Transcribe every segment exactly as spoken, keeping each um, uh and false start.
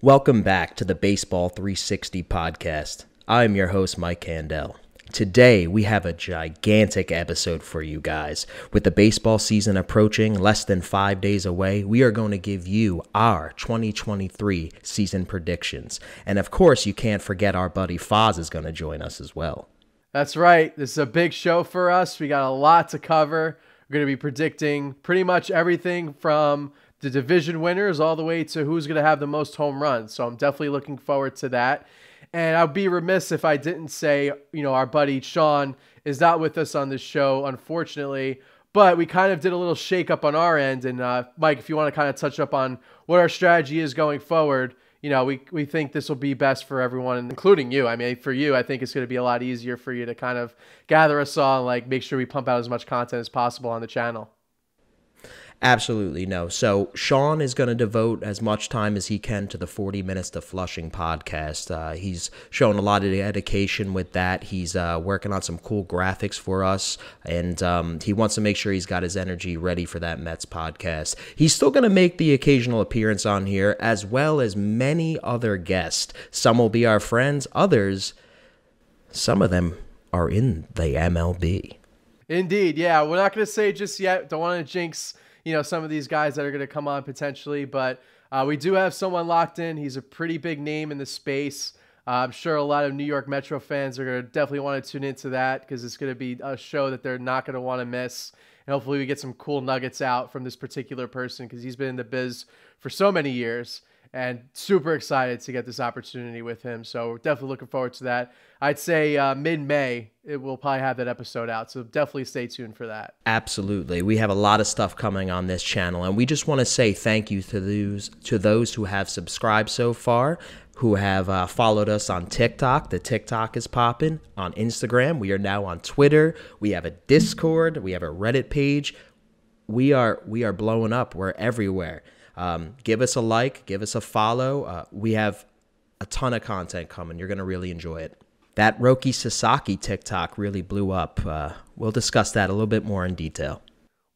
Welcome back to the Baseball three sixty podcast. I'm your host, Mike Candel. Today, we have a gigantic episode for you guys. With the baseball season approaching less than five days away, we are going to give you our twenty twenty-three season predictions. And of course, you can't forget our buddy Faz is going to join us as well. That's right. This is a big show for us. We got a lot to cover. We're going to be predicting pretty much everything from the division winners all the way to who's going to have the most home runs. So I'm definitely looking forward to that. And I'd be remiss if I didn't say, you know, our buddy Sean is not with us on this show, unfortunately, but we kind of did a little shake up on our end. And uh, Mike, if you want to kind of touch up on what our strategy is going forward, you know, we, we think this will be best for everyone, including you. I mean, for you, I think it's going to be a lot easier for you to kind of gather us all and like make sure we pump out as much content as possible on the channel. Absolutely no. So Sean is going to devote as much time as he can to the forty minutes to Flushing podcast. Uh, he's shown a lot of dedication with that. He's uh, working on some cool graphics for us, and um, he wants to make sure he's got his energy ready for that Mets podcast. He's still going to make the occasional appearance on here, as well as many other guests. Some will be our friends, others, some of them are in the M L B. Indeed, yeah. We're not going to say just yet. Don't want to jinx you know, some of these guys that are going to come on potentially, but uh, we do have someone locked in. He's a pretty big name in the space. Uh, I'm sure a lot of New York Metro fans are going to definitely want to tune into that because it's going to be a show that they're not going to want to miss. And hopefully we get some cool nuggets out from this particular person because he's been in the biz for so many years and super excited to get this opportunity with him. So we're definitely looking forward to that. I'd say uh, mid-May, it will probably have that episode out. So definitely stay tuned for that. Absolutely. We have a lot of stuff coming on this channel. And we just want to say thank you to those, to those who have subscribed so far, who have uh, followed us on TikTok. The TikTok is popping. On Instagram, we are now on Twitter. We have a Discord. We have a Reddit page. We are, we are blowing up. We're everywhere. Um, give us a like, give us a follow. Uh, we have a ton of content coming. You're going to really enjoy it. That Roki Sasaki TikTok really blew up. Uh, we'll discuss that a little bit more in detail.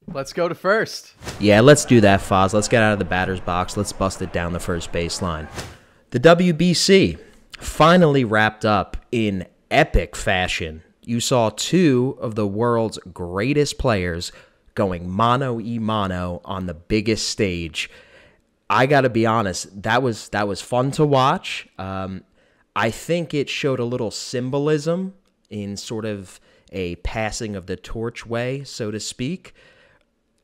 Let's go to first. Yeah, let's do that, Foz. Let's get out of the batter's box. Let's bust it down the first baseline. The W B C finally wrapped up in epic fashion. You saw two of the world's greatest players going mano-a-mano on the biggest stage. I got to be honest, that was that was fun to watch. Um, I think it showed a little symbolism in sort of a passing of the torch way, so to speak.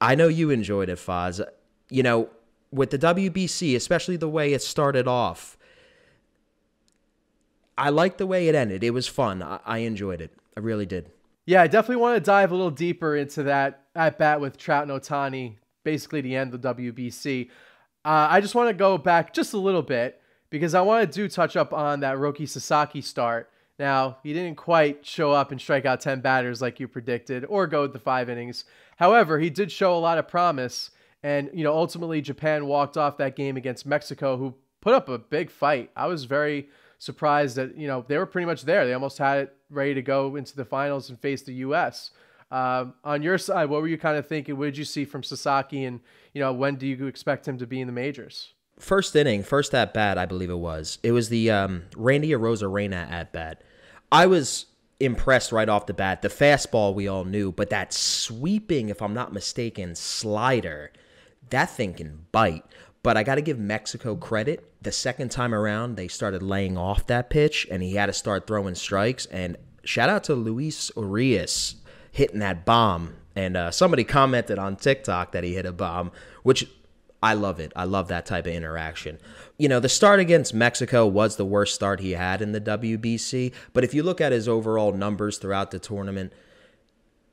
I know you enjoyed it, Faz. You know, with the W B C, especially the way it started off, I liked the way it ended. It was fun. I, I enjoyed it. I really did. Yeah, I definitely want to dive a little deeper into that at bat with Trout and Ohtani, basically the end of the W B C. Uh, I just want to go back just a little bit because I want to do touch up on that Roki Sasaki start. Now, he didn't quite show up and strike out ten batters like you predicted or go the five innings. However, he did show a lot of promise. And, you know, ultimately Japan walked off that game against Mexico, who put up a big fight. I was very surprised that, you know, they were pretty much there. They almost had it ready to go into the finals and face the U S Um, on your side, what were you kind of thinking? What did you see from Sasaki, and you know, when do you expect him to be in the majors? First inning, first at bat, I believe it was. It was the um, Randy Arozarena at bat. I was impressed right off the bat. The fastball we all knew, but that sweeping, if I'm not mistaken, slider, that thing can bite. But I got to give Mexico credit. The second time around, they started laying off that pitch, and he had to start throwing strikes. And shout out to Luis Urias hitting that bomb. And uh, somebody commented on TikTok that he hit a bomb, which I love it. I love that type of interaction. You know, the start against Mexico was the worst start he had in the W B C. But if you look at his overall numbers throughout the tournament,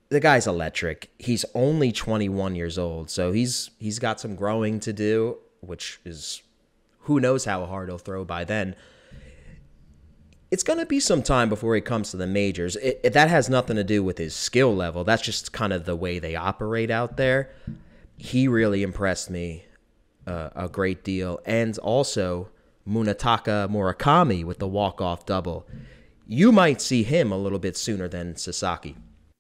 the guy's electric. He's only twenty-one years old, so he's he's got some growing to do, which is who knows how hard he'll throw by then. It's going to be some time before he comes to the majors. It, it, that has nothing to do with his skill level. That's just kind of the way they operate out there. He really impressed me uh, a great deal. And also Munetaka Murakami with the walk-off double. You might see him a little bit sooner than Sasaki. It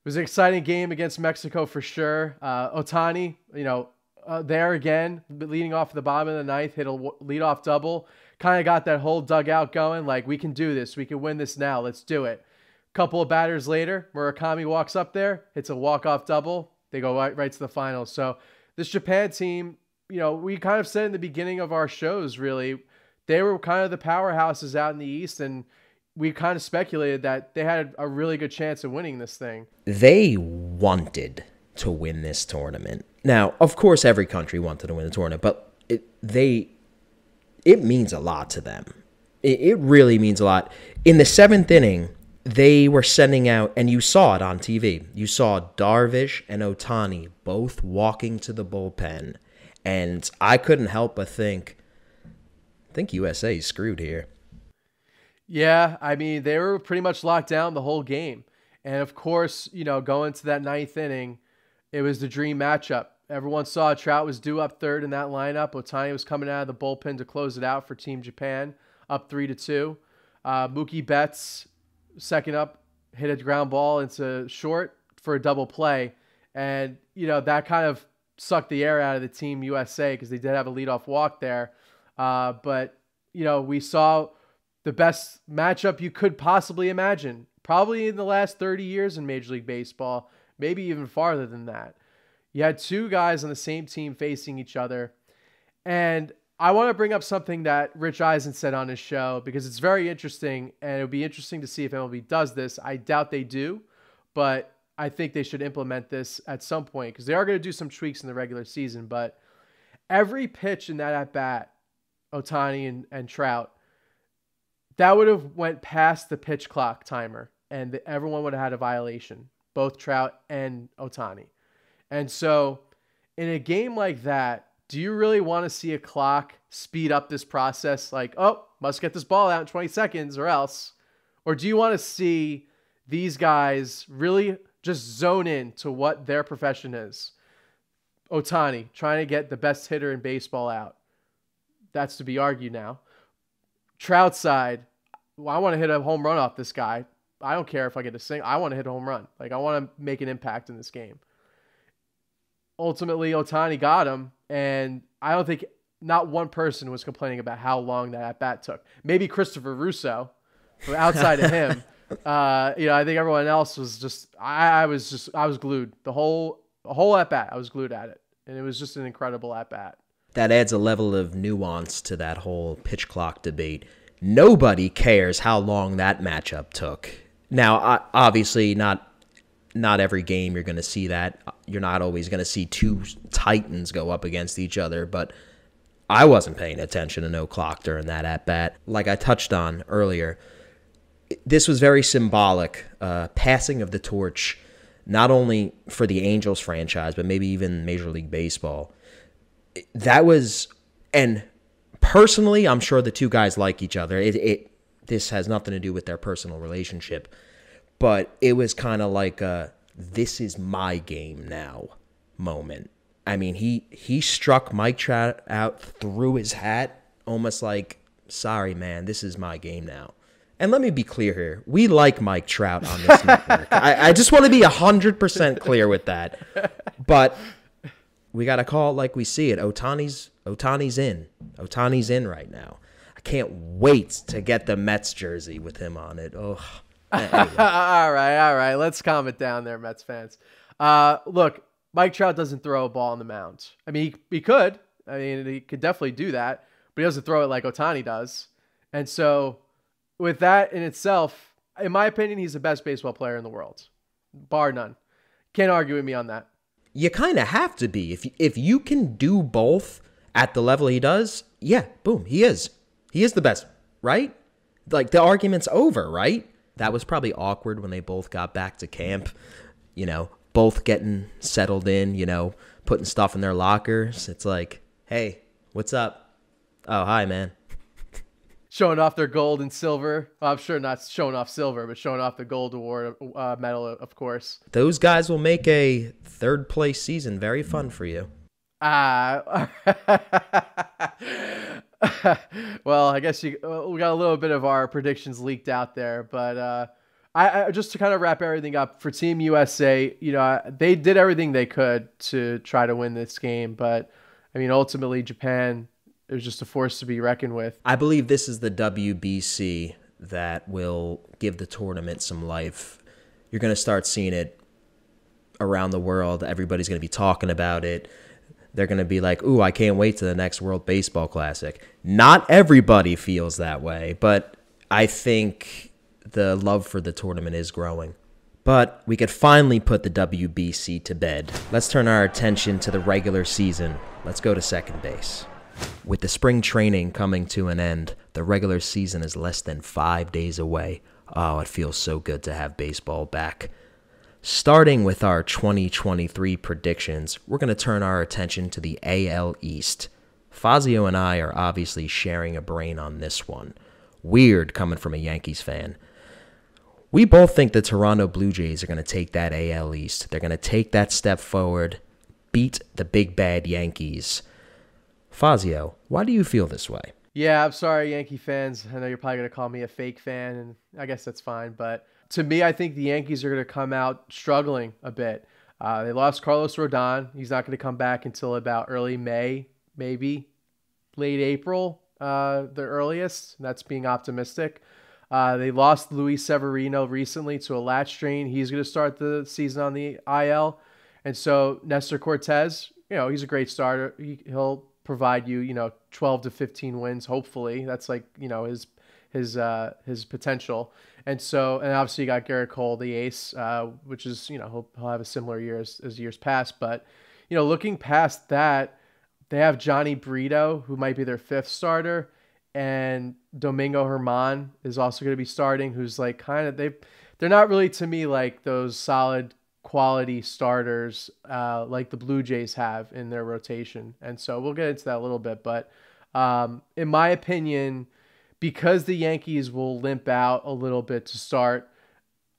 was an exciting game against Mexico for sure. Uh, Ohtani, you know, Uh, there again, leading off the bottom of the ninth, hit a leadoff double. kind of got that whole dugout going, like, we can do this, we can win this now, let's do it. Couple of batters later, Murakami walks up there, hits a walk-off double, they go right, right to the finals. So this Japan team, you know, we kind of said in the beginning of our shows, really, they were kind of the powerhouses out in the East, and we kind of speculated that they had a really good chance of winning this thing. They wanted to win this tournament. Now, of course, every country wanted to win the tournament, but it, they, it means a lot to them. It, it really means a lot. In the seventh inning, they were sending out, and you saw it on T V, you saw Darvish and Ohtani both walking to the bullpen, and I couldn't help but think, I think U S A is screwed here. Yeah, I mean, they were pretty much locked down the whole game. And of course, you know, going to that ninth inning, it was the dream matchup. Everyone saw Trout was due up third in that lineup. Ohtani was coming out of the bullpen to close it out for Team Japan, up three to two. Uh, Mookie Betts, second up, hit a ground ball into short for a double play. And, you know, that kind of sucked the air out of the Team U S A because they did have a leadoff walk there. Uh, but, you know, we saw the best matchup you could possibly imagine, probably in the last thirty years in Major League Baseball, maybe even farther than that. You had two guys on the same team facing each other. And I want to bring up something that Rich Eisen said on his show because it's very interesting, and it would be interesting to see if M L B does this. I doubt they do, but I think they should implement this at some point because they are going to do some tweaks in the regular season. But every pitch in that at-bat, Ohtani and, and Trout, that would have went past the pitch clock timer, and the, everyone would have had a violation, both Trout and Ohtani. And so in a game like that, do you really want to see a clock speed up this process? Like, oh, must get this ball out in twenty seconds or else. Or do you want to see these guys really just zone in to what their profession is? Ohtani trying to get the best hitter in baseball out. That's to be argued now. Trout side, well, I want to hit a home run off this guy. I don't care if I get a sing. I want to hit a home run. Like, I want to make an impact in this game. Ultimately, Ohtani got him, and I don't think not one person was complaining about how long that at-bat took. Maybe Christopher Russo, but outside of him, uh, you know, I think everyone else was just, I, I was just, I was glued. The whole, the whole at-bat, I was glued at it, and it was just an incredible at-bat. That adds a level of nuance to that whole pitch clock debate. Nobody cares how long that matchup took. Now, obviously, not not every game you're going to see that. You're not always going to see two Titans go up against each other, but I wasn't paying attention to no clock during that at-bat. Like I touched on earlier, this was very symbolic, uh, passing of the torch, not only for the Angels franchise, but maybe even Major League Baseball. That was, and personally, I'm sure the two guys like each other. It, it this has nothing to do with their personal relationship, but it was kind of like a "this is my game now" moment. I mean, he he struck Mike Trout out, threw his hat, almost like, "Sorry, man, this is my game now." And let me be clear here: we like Mike Trout on this network. I, I just want to be a hundred percent clear with that, but. We got to call it like we see it. Ohtani's Ohtani's in. Ohtani's in right now. I can't wait to get the Mets jersey with him on it. Oh, anyway. All right, all right. Let's calm it down there, Mets fans. Uh, look, Mike Trout doesn't throw a ball on the mound. I mean, he, he could. I mean, he could definitely do that, but he doesn't throw it like Ohtani does. And so with that in itself, in my opinion, he's the best baseball player in the world, bar none. Can't argue with me on that. You kind of have to be. If, if you can do both at the level he does, yeah, boom, he is. He is the best, right? Like, the argument's over, right? That was probably awkward when they both got back to camp, you know, both getting settled in, you know, putting stuff in their lockers. It's like, hey, what's up? Oh, hi, man. Showing off their gold and silver. Well, I'm sure not showing off silver, but showing off the gold award uh, medal, of course. Those guys will make a third place season very fun for you. Ah, uh, well, I guess you, uh, we got a little bit of our predictions leaked out there, but uh, I, I just to kind of wrap everything up for Team U S A. You know, they did everything they could to try to win this game, but I mean, ultimately, Japan it was just a force to be reckoned with. I believe this is the W B C that will give the tournament some life. You're going to start seeing it around the world. Everybody's going to be talking about it. They're going to be like, ooh, I can't wait to the next World Baseball Classic. Not everybody feels that way, but I think the love for the tournament is growing. But we could finally put the W B C to bed. Let's turn our attention to the regular season. Let's go to second base. With the spring training coming to an end, the regular season is less than five days away. Oh, it feels so good to have baseball back. Starting with our twenty twenty-three predictions, we're going to turn our attention to the A L East. Fazio and I are obviously sharing a brain on this one. Weird coming from a Yankees fan. We both think the Toronto Blue Jays are going to take that A L East. They're going to take that step forward, beat the big bad Yankees. Fazio, why do you feel this way? Yeah, I'm sorry, Yankee fans. I know you're probably going to call me a fake fan, and I guess that's fine, but to me, I think the Yankees are going to come out struggling a bit. Uh, they lost Carlos Rodon. He's not going to come back until about early May, maybe late April, uh, the earliest. That's being optimistic. Uh, they lost Luis Severino recently to a lat strain. He's going to start the season on the I L. And so Nestor Cortez, you know, he's a great starter. He, he'll provide you, you know, twelve to fifteen wins, hopefully. That's like, you know, his his uh, his potential. And so, and obviously you got Gerrit Cole, the ace, uh, which is, you know, he'll, he'll have a similar year as, as years pass. But, you know, looking past that, they have Johnny Brito, who might be their fifth starter. And Domingo German is also going to be starting, who's like kind of, they, they're not really to me like those solid quality starters uh, like the Blue Jays have in their rotation. And so we'll get into that a little bit. But um, in my opinion, because the Yankees will limp out a little bit to start,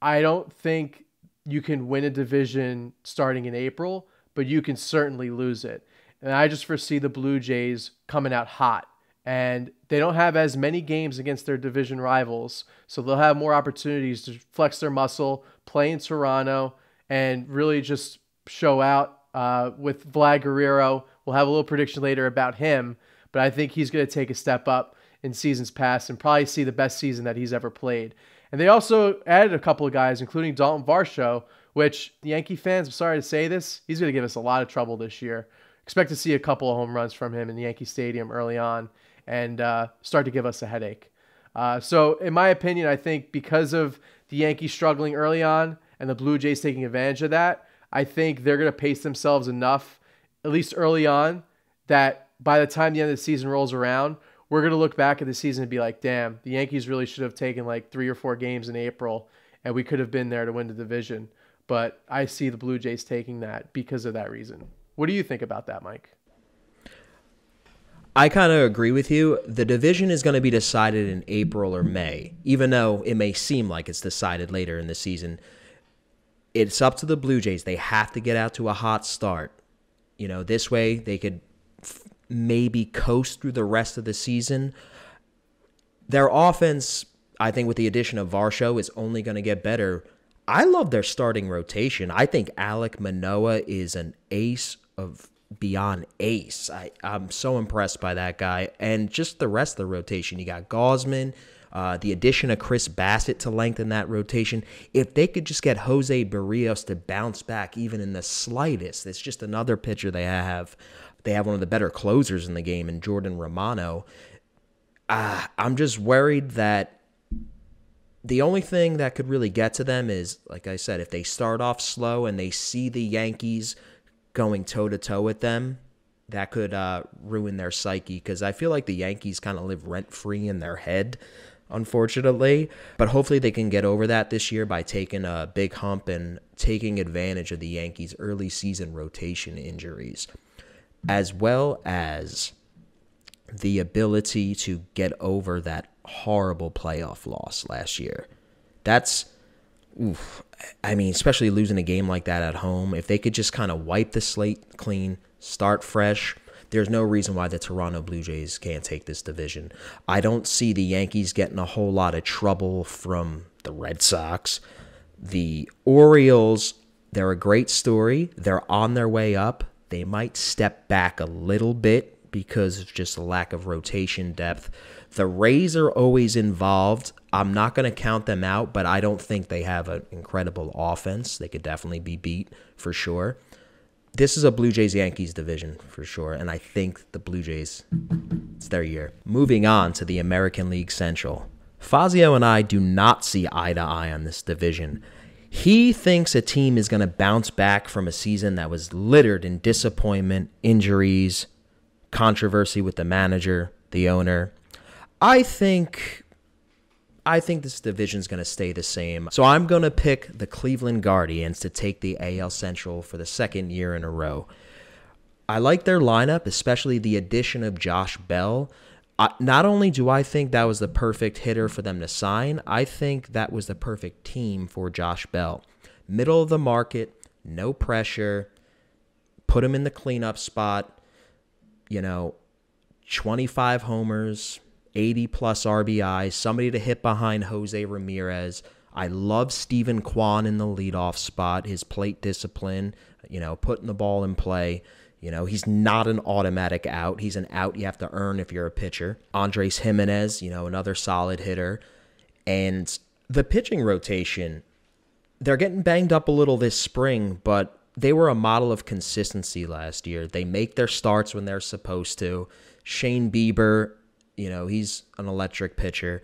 I don't think you can win a division starting in April, but you can certainly lose it. And I just foresee the Blue Jays coming out hot. And they don't have as many games against their division rivals, so they'll have more opportunities to flex their muscle, play in Toronto, and really just show out uh, with Vlad Guerrero. We'll have a little prediction later about him, but I think he's going to take a step up in seasons past and probably see the best season that he's ever played. And they also added a couple of guys, including Dalton Varsho, which Yankee fans, I'm sorry to say this, he's going to give us a lot of trouble this year. Expect to see a couple of home runs from him in Yankee Stadium early on and uh, start to give us a headache. Uh, so in my opinion, I think because of the Yankees struggling early on and the Blue Jays taking advantage of that, I think they're going to pace themselves enough, at least early on, that by the time the end of the season rolls around, we're going to look back at the season and be like, damn, the Yankees really should have taken like three or four games in April and we could have been there to win the division. But I see the Blue Jays taking that because of that reason. What do you think about that, Mike? I kind of agree with you. The division is going to be decided in April or May, even though it may seem like it's decided later in the season. It's up to the Blue Jays. They have to get out to a hot start. You know, this way they could maybe coast through the rest of the season. Their offense, I think with the addition of Varsho, is only going to get better. I love their starting rotation. I think Alek Manoah is an ace of beyond ace. I, I'm so impressed by that guy. And just the rest of the rotation. You got Gausman, uh, the addition of Chris Bassett to lengthen that rotation. If they could just get Jose Barrios to bounce back even in the slightest, it's just another pitcher they have. They have one of the better closers in the game in Jordan Romano. Uh, I'm just worried that the only thing that could really get to them is, like I said, if they start off slow and they see the Yankees going toe-to-toe with them, that could uh, ruin their psyche, because I feel like the Yankees kind of live rent-free in their head, unfortunately. But hopefully they can get over that this year by taking a big hump and taking advantage of the Yankees' early season rotation injuries, as well as the ability to get over that horrible playoff loss last year. That's... Oof. I mean, especially losing a game like that at home. If they could just kind of wipe the slate clean, start fresh, there's no reason why the Toronto Blue Jays can't take this division. I don't see the Yankees getting a whole lot of trouble from the Red Sox. The Orioles, they're a great story. They're on their way up. They might step back a little bit because of just a lack of rotation depth. The Rays are always involved. I'm not going to count them out, but I don't think they have an incredible offense. They could definitely be beat for sure. This is a Blue Jays-Yankees division for sure, and I think the Blue Jays, it's their year. Moving on to the American League Central. Fazio and I do not see eye to eye on this division. He thinks a team is going to bounce back from a season that was littered in disappointment, injuries, controversy with the manager, the owner. I think I think this division's going to stay the same. So I'm going to pick the Cleveland Guardians to take the A L Central for the second year in a row. I like their lineup, especially the addition of Josh Bell. I, not only do I think that was the perfect hitter for them to sign, I think that was the perfect team for Josh Bell. Middle of the market, no pressure, put him in the cleanup spot, you know, twenty-five homers, eighty plus R B Is, somebody to hit behind Jose Ramirez. I love Steven Kwan in the leadoff spot, his plate discipline, you know, putting the ball in play. You know, he's not an automatic out. He's an out you have to earn if you're a pitcher. Andrés Giménez, you know, another solid hitter. And the pitching rotation, they're getting banged up a little this spring, but they were a model of consistency last year. They make their starts when they're supposed to. Shane Bieber, you know, he's an electric pitcher.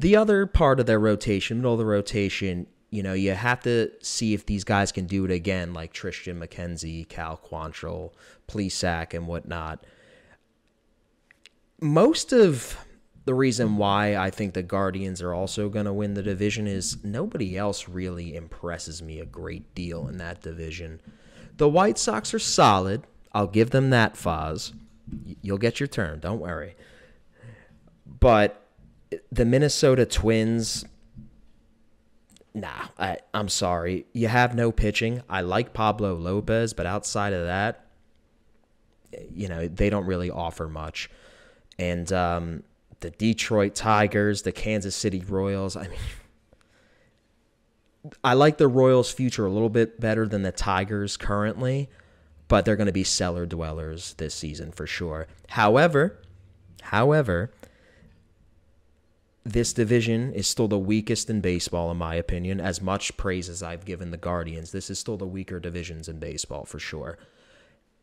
The other part of their rotation, middle of the rotation, you know, you have to see if these guys can do it again, like Tristan McKenzie, Cal Quantrill, Plesac, and whatnot. Most of the reason why I think the Guardians are also going to win the division is nobody else really impresses me a great deal in that division. The White Sox are solid. I'll give them that, Faz. You'll get your turn. Don't worry. But the Minnesota Twins... Nah, I, I'm sorry. You have no pitching. I like Pablo Lopez, but outside of that, you know, they don't really offer much. And um, the Detroit Tigers, the Kansas City Royals, I mean, I like the Royals' future a little bit better than the Tigers currently, but they're going to be cellar dwellers this season for sure. However, however... this division is still the weakest in baseball, in my opinion. As much praise as I've given the Guardians, this is still the weaker divisions in baseball for sure.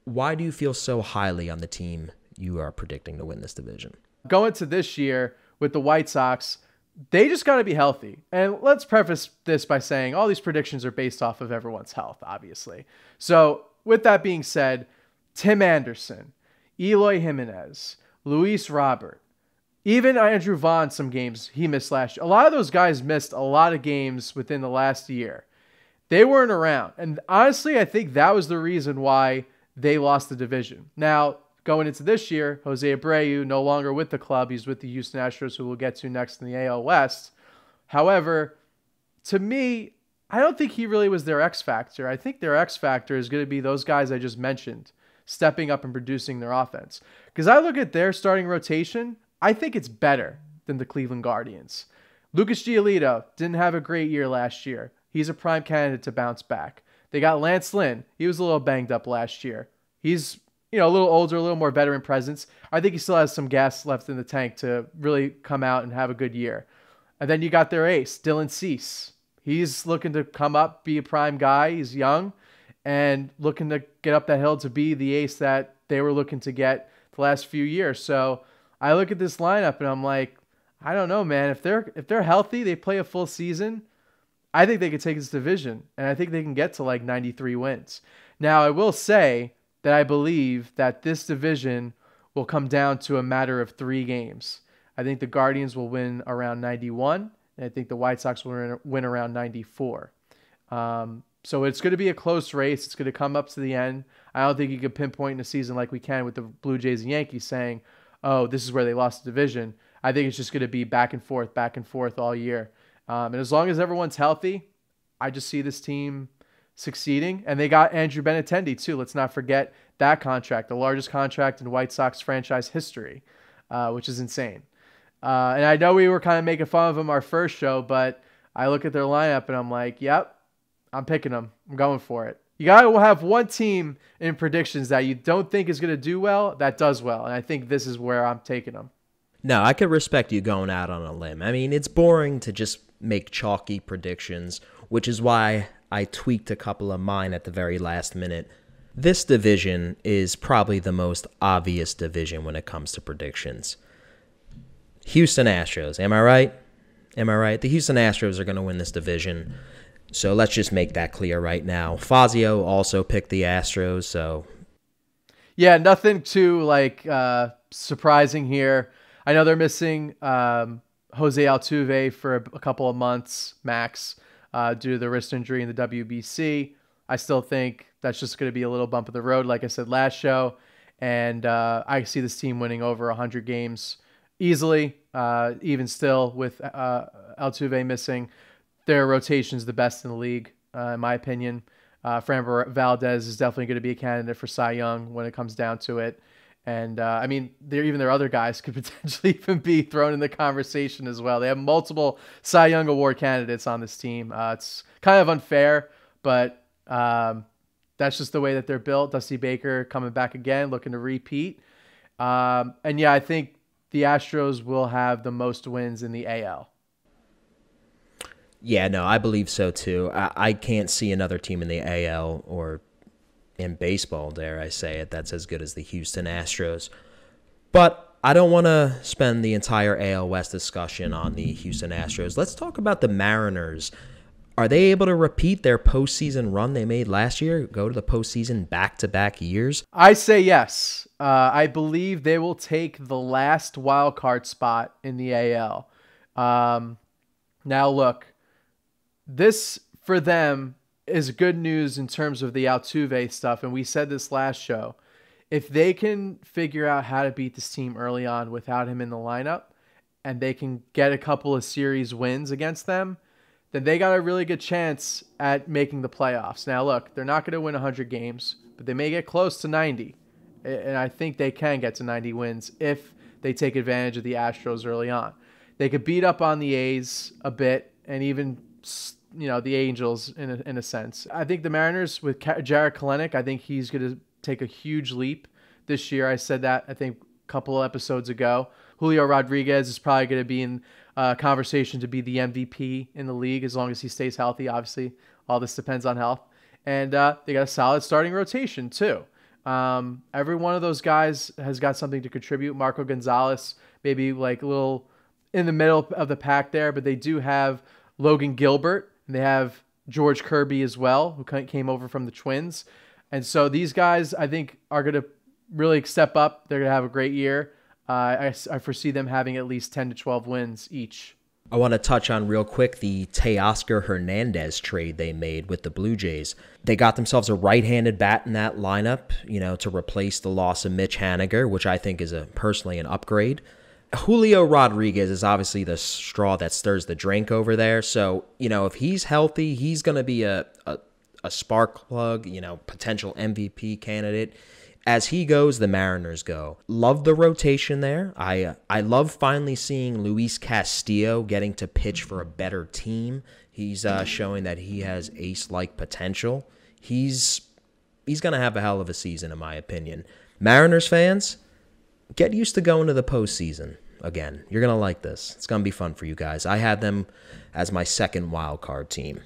Why do you feel so highly on the team you are predicting to win this division? Going to this year with the White Sox, they just got to be healthy. And let's preface this by saying all these predictions are based off of everyone's health, obviously. So with that being said, Tim Anderson, Eloy Jimenez, Luis Robert, even Andrew Vaughn, some games he missed last year. A lot of those guys missed a lot of games within the last year. They weren't around. And honestly, I think that was the reason why they lost the division. Now, going into this year, Jose Abreu, no longer with the club. He's with the Houston Astros, who we'll get to next in the A L West. However, to me, I don't think he really was their X factor. I think their X factor is going to be those guys I just mentioned, stepping up and producing their offense. Because I look at their starting rotation, I think it's better than the Cleveland Guardians. Lucas Giolito didn't have a great year last year. He's a prime candidate to bounce back. They got Lance Lynn. He was a little banged up last year. He's, you know, a little older, a little more veteran presence. I think he still has some gas left in the tank to really come out and have a good year. And then you got their ace, Dylan Cease. He's looking to come up, be a prime guy. He's young and looking to get up that hill to be the ace that they were looking to get the last few years. So I look at this lineup and I'm like, I don't know, man. If they're if they're healthy, they play a full season, I think they could take this division. And I think they can get to like ninety-three wins. Now, I will say that I believe that this division will come down to a matter of three games. I think the Guardians will win around ninety-one. And I think the White Sox will win around ninety-four. Um, so it's going to be a close race. It's going to come up to the end. I don't think you could pinpoint in a season like we can with the Blue Jays and Yankees saying, oh, this is where they lost the division. I think it's just going to be back and forth, back and forth all year. Um, and as long as everyone's healthy, I just see this team succeeding. And they got Andrew Benintendi, too. Let's not forget that contract, the largest contract in White Sox franchise history, uh, which is insane. Uh, and I know we were kind of making fun of them our first show, but I look at their lineup and I'm like, yep, I'm picking them. I'm going for it. You gotta have one team in predictions that you don't think is gonna do well that does well, and I think this is where I'm taking them. No, I could respect you going out on a limb. I mean, it's boring to just make chalky predictions, which is why I tweaked a couple of mine at the very last minute. This division is probably the most obvious division when it comes to predictions. Houston Astros, am I right? Am I right? The Houston Astros are going to win this division. So let's just make that clear right now. Fazio also picked the Astros, so... Yeah, nothing too, like, uh, surprising here. I know they're missing um, Jose Altuve for a, a couple of months, max, uh, due to the wrist injury in the W B C. I still think that's just going to be a little bump of the road, like I said last show. And uh, I see this team winning over one hundred games easily, uh, even still with uh, Altuve missing. Their rotation's the best in the league, uh, in my opinion. Uh, Framber Valdez is definitely going to be a candidate for Cy Young when it comes down to it. And, uh, I mean, even their other guys could potentially even be thrown in the conversation as well. They have multiple Cy Young Award candidates on this team. Uh, it's kind of unfair, but um, that's just the way that they're built. Dusty Baker coming back again, looking to repeat. Um, and, yeah, I think the Astros will have the most wins in the A L. Yeah, no, I believe so, too. I, I can't see another team in the A L or in baseball, dare I say it, that's as good as the Houston Astros. But I don't want to spend the entire A L West discussion on the Houston Astros. Let's talk about the Mariners. Are they able to repeat their postseason run they made last year, go to the postseason back-to-back years? I say yes. Uh, I believe they will take the last wild card spot in the A L. Um, now, look, this for them is good news in terms of the Altuve stuff, and we said this last show. If they can figure out how to beat this team early on without him in the lineup, and they can get a couple of series wins against them, then they got a really good chance at making the playoffs. Now, look, they're not going to win one hundred games, but they may get close to ninety, and I think they can get to ninety wins if they take advantage of the Astros early on. They could beat up on the A's a bit and even, you know, the Angels in a, in a sense. I think the Mariners with Jarred Kelenic, I think he's going to take a huge leap this year. I said that, I think, a couple of episodes ago. Julio Rodriguez is probably going to be in uh, conversation to be the M V P in the league as long as he stays healthy. Obviously, all this depends on health. And uh, they got a solid starting rotation, too. Um, every one of those guys has got something to contribute. Marco Gonzalez, maybe like a little in the middle of the pack there, but they do have Logan Gilbert. And they have George Kirby as well, who came over from the Twins. And so these guys, I think, are going to really step up. They're going to have a great year. Uh, I, I foresee them having at least ten to twelve wins each. I want to touch on real quick the Teoscar Hernandez trade they made with the Blue Jays. They got themselves a right-handed bat in that lineup, you know, to replace the loss of Mitch Haniger, which I think is a, personally an upgrade. Julio Rodriguez is obviously the straw that stirs the drink over there. So, you know, if he's healthy, he's going to be a, a, a spark plug, you know, potential M V P candidate. As he goes, the Mariners go. Love the rotation there. I, uh, I love finally seeing Luis Castillo getting to pitch for a better team. He's uh, showing that he has ace-like potential. He's, he's going to have a hell of a season, in my opinion. Mariners fans, get used to going to the postseason. Again, you're going to like this. It's going to be fun for you guys. I had them as my second wild card team.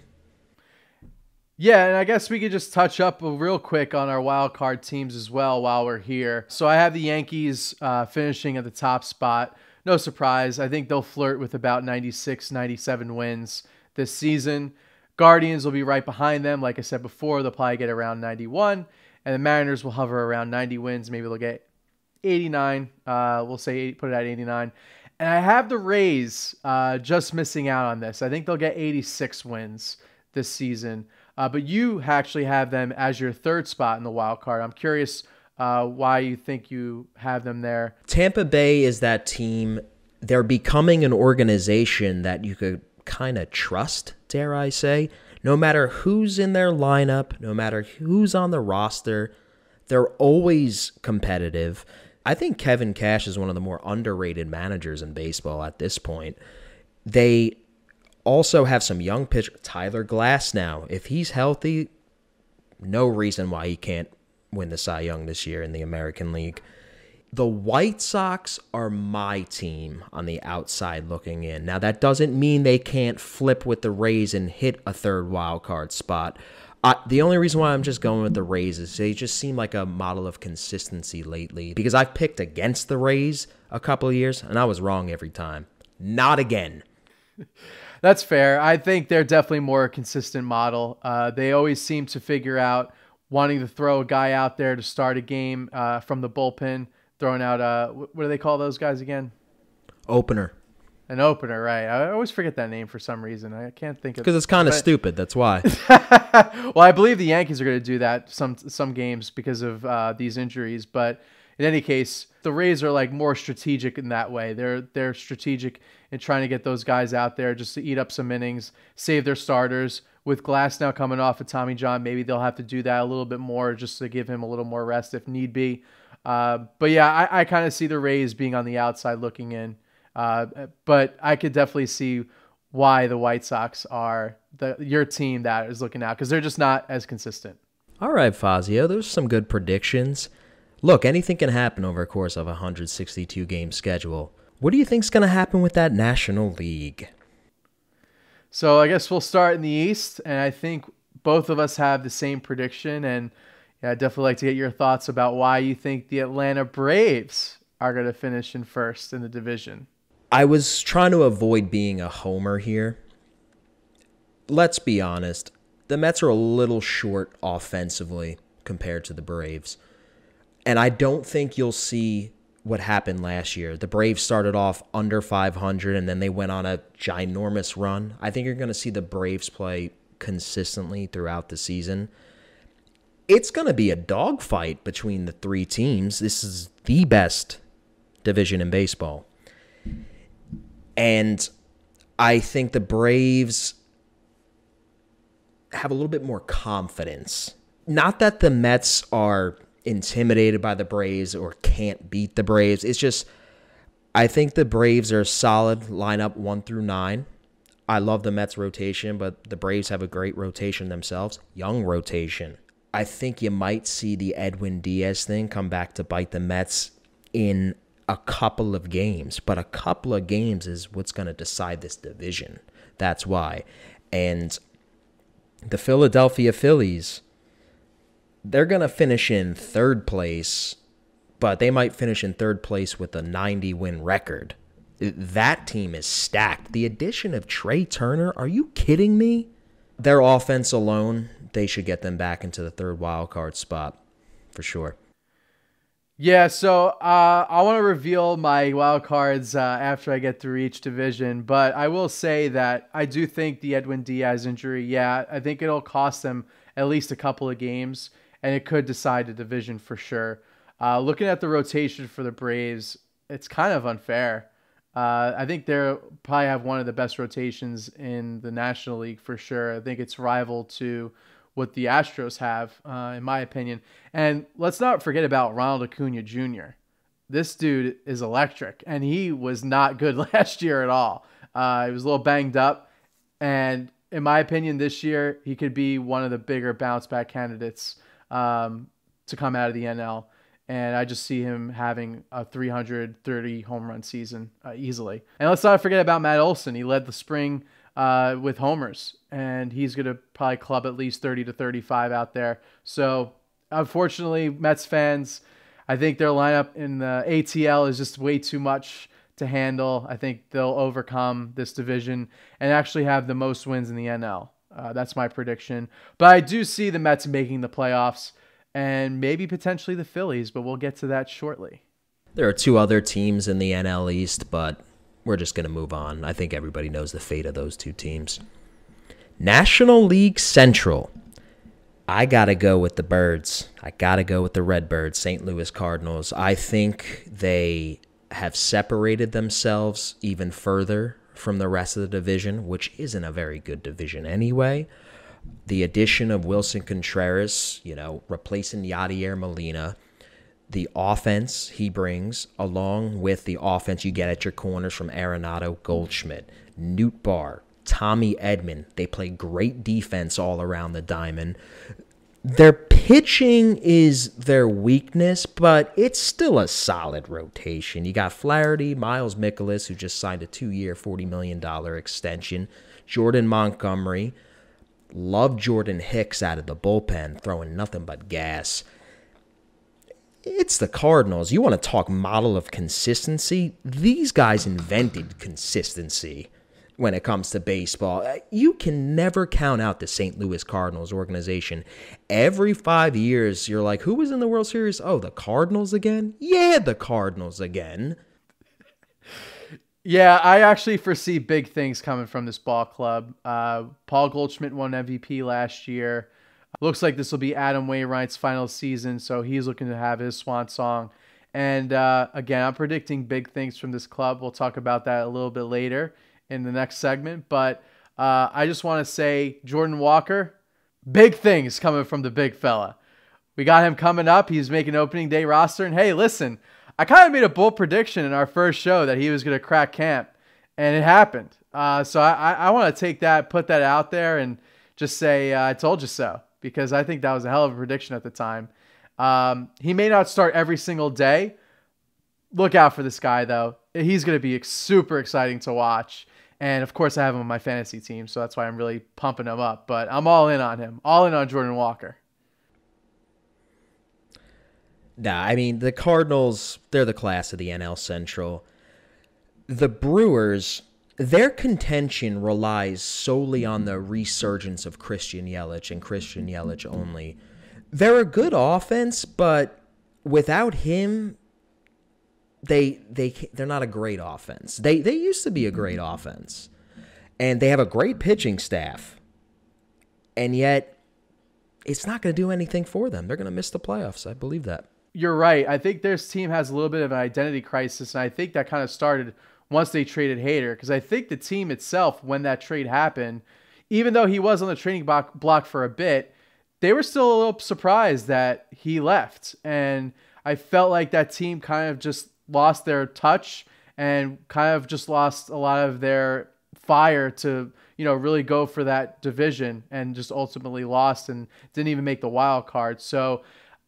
Yeah, and I guess we could just touch up real quick on our wild card teams as well while we're here. So I have the Yankees uh, finishing at the top spot. No surprise. I think they'll flirt with about ninety-six, ninety-seven wins this season. Guardians will be right behind them. Like I said before, they'll probably get around ninety-one. And the Mariners will hover around ninety wins. Maybe they'll get eighty-nine, uh, we'll say eighty, put it at eighty-nine. And I have the Rays uh, just missing out on this. I think they'll get eighty-six wins this season. Uh, but you actually have them as your third spot in the wild card. I'm curious uh, why you think you have them there. Tampa Bay is that team. They're becoming an organization that you could kind of trust, dare I say. No matter who's in their lineup, no matter who's on the roster, they're always competitive. I think Kevin Cash is one of the more underrated managers in baseball at this point. They also have some young pitcher, Tyler Glass now. If he's healthy, no reason why he can't win the Cy Young this year in the American League. The White Sox are my team on the outside looking in. Now, that doesn't mean they can't flip with the Rays and hit a third wild card spot. Uh, the only reason why I'm just going with the Rays is they just seem like a model of consistency lately, because I've picked against the Rays a couple of years, and I was wrong every time. Not again. That's fair. I think they're definitely more a consistent model. Uh, they always seem to figure out wanting to throw a guy out there to start a game uh, from the bullpen, throwing out, uh, what do they call those guys again? Opener. An opener, right. I always forget that name for some reason. I can't think of it. Because it's kind of stupid, that's why. Well, I believe the Yankees are going to do that some some games because of uh, these injuries. But in any case, the Rays are like more strategic in that way. They're, they're strategic in trying to get those guys out there just to eat up some innings, save their starters. With Glass now coming off of Tommy John, maybe they'll have to do that a little bit more just to give him a little more rest if need be. Uh, but yeah, I, I kind of see the Rays being on the outside looking in. Uh, but I could definitely see why the White Sox are the, your team that is looking out, because they're just not as consistent. All right, Fazio, those are some good predictions. Look, anything can happen over a course of a one hundred sixty-two game schedule. What do you think's going to happen with that National League? So I guess we'll start in the East, and I think both of us have the same prediction, and yeah, I'd definitely like to get your thoughts about why you think the Atlanta Braves are going to finish in first in the division. I was trying to avoid being a homer here. Let's be honest. The Mets are a little short offensively compared to the Braves. And I don't think you'll see what happened last year. The Braves started off under five hundred, and then they went on a ginormous run. I think you're going to see the Braves play consistently throughout the season. It's going to be a dogfight between the three teams. This is the best division in baseball. And I think the Braves have a little bit more confidence. Not that the Mets are intimidated by the Braves or can't beat the Braves. It's just I think the Braves are solid lineup one through nine. I love the Mets rotation, but the Braves have a great rotation themselves, young rotation. I think you might see the Edwin Diaz thing come back to bite the Mets in a couple of games, but a couple of games is what's going to decide this division. That's why. And the Philadelphia Phillies, they're going to finish in third place, but they might finish in third place with a ninety win record. That team is stacked. The addition of Trey Turner, are you kidding me? Their offense alone, they should get them back into the third wild card spot for sure. Yeah, so uh, I want to reveal my wild cards uh, after I get through each division, but I will say that I do think the Edwin Diaz injury, yeah, I think it'll cost them at least a couple of games, and it could decide the division for sure. Uh, looking at the rotation for the Braves, it's kind of unfair. Uh, I think they probably have one of the best rotations in the National League for sure. I think it's rival to what the Astros have, uh, in my opinion. And let's not forget about Ronald Acuna Junior This dude is electric, and he was not good last year at all. Uh, he was a little banged up, and in my opinion, this year, he could be one of the bigger bounce-back candidates um, to come out of the N L, and I just see him having a three hundred thirty home run season uh, easily. And let's not forget about Matt Olson. He led the spring Uh, with homers, and he's going to probably club at least thirty to thirty-five out there. So unfortunately, Mets fans, I think their lineup in the A T L is just way too much to handle. I think they'll overcome this division and actually have the most wins in the N L. Uh, that's my prediction. But I do see the Mets making the playoffs and maybe potentially the Phillies, but we'll get to that shortly. There are two other teams in the N L East, but we're just going to move on. I think everybody knows the fate of those two teams. National League Central. I got to go with the Birds. I got to go with the Redbirds, Saint Louis Cardinals. I think they have separated themselves even further from the rest of the division, which isn't a very good division anyway. The addition of Wilson Contreras, you know, replacing Yadier Molina, the offense he brings, along with the offense you get at your corners from Arenado, Goldschmidt, Newt Barr, Tommy Edman. They play great defense all around the diamond. Their pitching is their weakness, but it's still a solid rotation. You got Flaherty, Miles Mikolas, who just signed a two-year, forty million dollar extension, Jordan Montgomery. Love Jordan Hicks out of the bullpen, throwing nothing but gas. It's the Cardinals. You want to talk model of consistency? These guys invented consistency when it comes to baseball. You can never count out the Saint Louis Cardinals organization. Every five years, you're like, who was in the World Series? Oh, the Cardinals again? Yeah, the Cardinals again. Yeah, I actually foresee big things coming from this ball club. Uh, Paul Goldschmidt won M V P last year. Looks like this will be Adam Wainwright's final season, so he's looking to have his swan song. And uh, again, I'm predicting big things from this club. We'll talk about that a little bit later in the next segment. But uh, I just want to say, Jordan Walker, big things coming from the big fella. We got him coming up. He's making opening day roster. And hey, listen, I kind of made a bold prediction in our first show that he was going to crack camp, and it happened. Uh, so I, I want to take that, put that out there, and just say uh, I told you so, because I think that was a hell of a prediction at the time. Um, he may not start every single day. Look out for this guy, though. He's going to be super exciting to watch. And, of course, I have him on my fantasy team, so that's why I'm really pumping him up. But I'm all in on him, all in on Jordan Walker. Nah, I mean, the Cardinals, they're the class of the N L Central. The Brewers, their contention relies solely on the resurgence of Christian Yelich and Christian Yelich only. They're a good offense, but without him, they, they, they're not a great offense. They, they used to be a great offense, and they have a great pitching staff, and yet it's not going to do anything for them. They're going to miss the playoffs. I believe that. You're right. I think their team has a little bit of an identity crisis, and I think that kind of started once they traded Hader, because I think the team itself, when that trade happened, even though he was on the trading block for a bit, they were still a little surprised that he left, and I felt like that team kind of just lost their touch and kind of just lost a lot of their fire to, you know, really go for that division, and just ultimately lost and didn't even make the wild card. So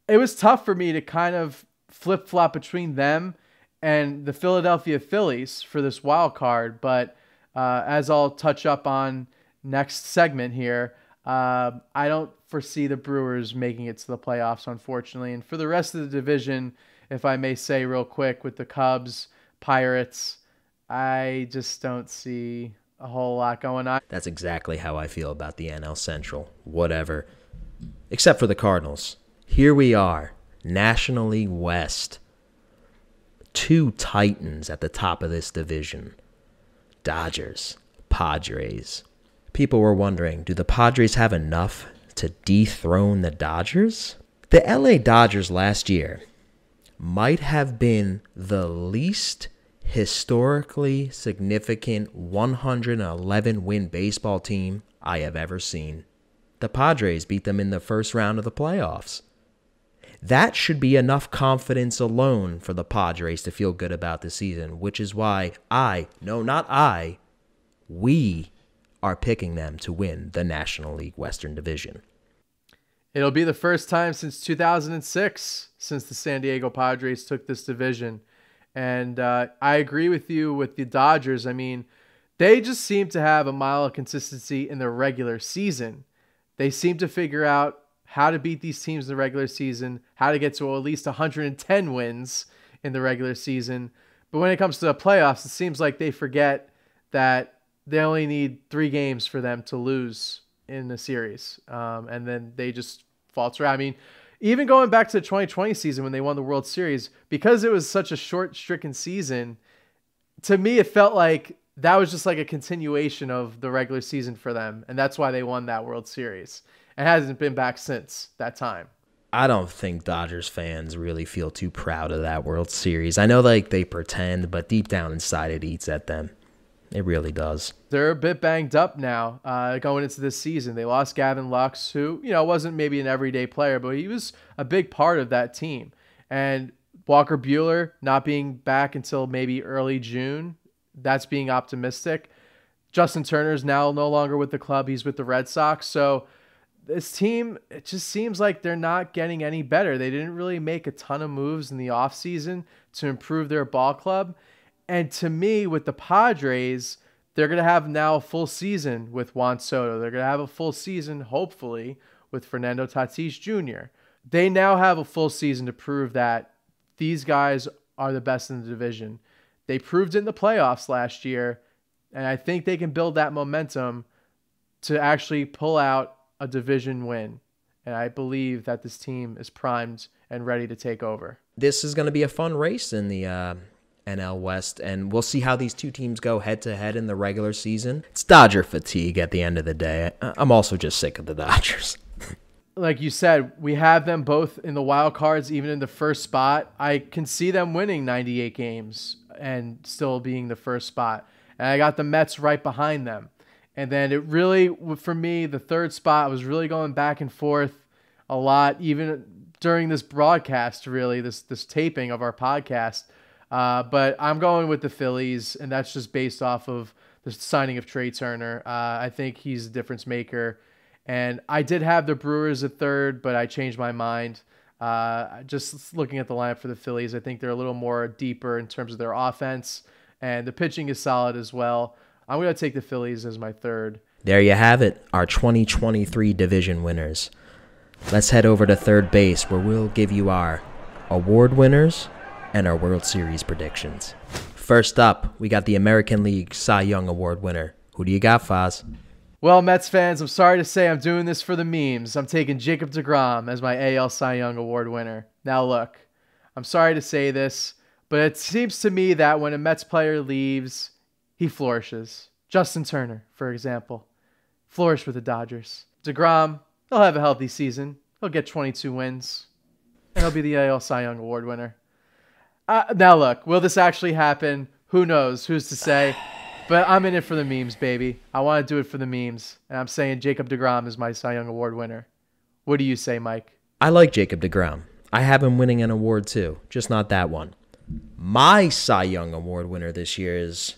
it was tough for me to kind of flip flop between them and the Philadelphia Phillies for this wild card. But uh, as I'll touch up on next segment here, uh, I don't foresee the Brewers making it to the playoffs, unfortunately. And for the rest of the division, if I may say real quick, with the Cubs, Pirates, I just don't see a whole lot going on. That's exactly how I feel about the N L Central. Whatever. Except for the Cardinals. Here we are. National League West. Two Titans at the top of this division. Dodgers. Padres. People were wondering, do the Padres have enough to dethrone the Dodgers? The L A Dodgers last year might have been the least historically significant one hundred eleven win baseball team I have ever seen. The Padres beat them in the first round of the playoffs. That should be enough confidence alone for the Padres to feel good about the season, which is why I, no not I, we are picking them to win the National League Western Division. It'll be the first time since two thousand six since the San Diego Padres took this division. And uh, I agree with you with the Dodgers. I mean, they just seem to have a mile of consistency in their regular season. They seem to figure out how to beat these teams in the regular season, how to get to at least one hundred ten wins in the regular season. But when it comes to the playoffs, it seems like they forget that they only need three games for them to lose in the series. Um, and then they just falter out. I mean, even going back to the twenty twenty season when they won the World Series, because it was such a short, stricken season, to me it felt like that was just like a continuation of the regular season for them, and that's why they won that World Series. It hasn't been back since that time. I don't think Dodgers fans really feel too proud of that World Series. I know like they pretend, but deep down inside it eats at them. It really does. They're a bit banged up now uh, going into this season. They lost Gavin Lux, who, you know, wasn't maybe an everyday player, but he was a big part of that team. And Walker Buehler not being back until maybe early June, that's being optimistic. Justin Turner's now no longer with the club. He's with the Red Sox. So this team, it just seems like they're not getting any better. They didn't really make a ton of moves in the offseason to improve their ball club. And to me, with the Padres, they're going to have now a full season with Juan Soto. They're going to have a full season, hopefully, with Fernando Tatis Junior They now have a full season to prove that these guys are the best in the division. They proved it in the playoffs last year, and I think they can build that momentum to actually pull out a division win. And I believe that this team is primed and ready to take over. This is going to be a fun race in the uh, N L West, and we'll see how these two teams go head-to-head in the regular season. It's Dodger fatigue at the end of the day. I'm also just sick of the Dodgers. Like you said, we have them both in the wild cards, even in the first spot. I can see them winning ninety-eight games and still being the first spot. And I got the Mets right behind them. And then it really, for me, the third spot was really going back and forth a lot, even during this broadcast, really, this this taping of our podcast. Uh, but I'm going with the Phillies, and that's just based off of the signing of Trey Turner. Uh, I think he's a difference maker. And I did have the Brewers at third, but I changed my mind. Uh, just looking at the lineup for the Phillies, I think they're a little more deeper in terms of their offense, and the pitching is solid as well. I'm going to take the Phillies as my third. There you have it, our twenty twenty-three division winners. Let's head over to third base, where we'll give you our award winners and our World Series predictions. First up, we got the American League Cy Young Award winner. Who do you got, Faz? Well, Mets fans, I'm sorry to say I'm doing this for the memes. I'm taking Jacob deGrom as my A L Cy Young Award winner. Now look, I'm sorry to say this, but it seems to me that when a Mets player leaves, he flourishes. Justin Turner, for example, flourished with the Dodgers. deGrom, he'll have a healthy season. He'll get twenty-two wins, and he'll be the A L Cy Young Award winner. Uh, now look, will this actually happen? Who knows? Who's to say? But I'm in it for the memes, baby. I want to do it for the memes. And I'm saying Jacob deGrom is my Cy Young Award winner. What do you say, Mike? I like Jacob deGrom. I have him winning an award too, just not that one. My Cy Young Award winner this year is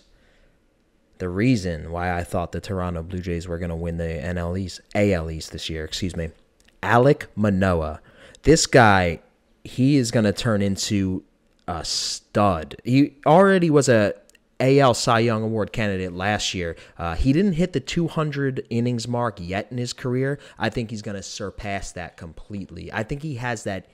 the reason why I thought the Toronto Blue Jays were going to win the N L East, A L East this year, excuse me. Alek Manoah. This guy, he is going to turn into a stud. He already was a A L Cy Young Award candidate last year. Uh, he didn't hit the two hundred innings mark yet in his career. I think he's going to surpass that completely. I think he has that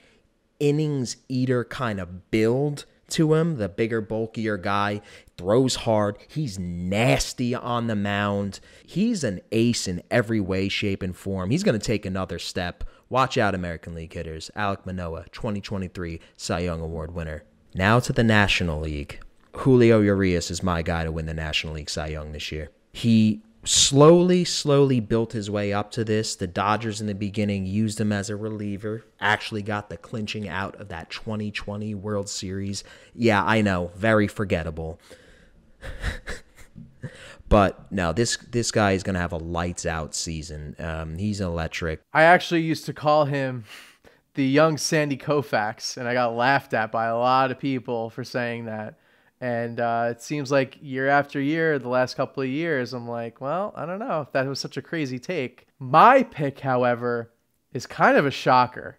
innings eater kind of build to him, the bigger, bulkier guy, throws hard. He's nasty on the mound. He's an ace in every way, shape, and form. He's going to take another step. Watch out, American League hitters. Alek Manoah, twenty twenty-three Cy Young Award winner. Now to the National League. Julio Urias is my guy to win the National League Cy Young this year. He slowly, slowly built his way up to this. The Dodgers in the beginning used him as a reliever, actually got the clinching out of that twenty twenty World Series. Yeah, I know, very forgettable. But no, this, this guy is going to have a lights-out season. Um, he's electric. I actually used to call him the young Sandy Koufax, and I got laughed at by a lot of people for saying that. And uh, it seems like year after year, the last couple of years, I'm like, well, I don't know if that was such a crazy take. My pick, however, is kind of a shocker.